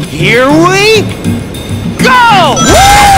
Here we go!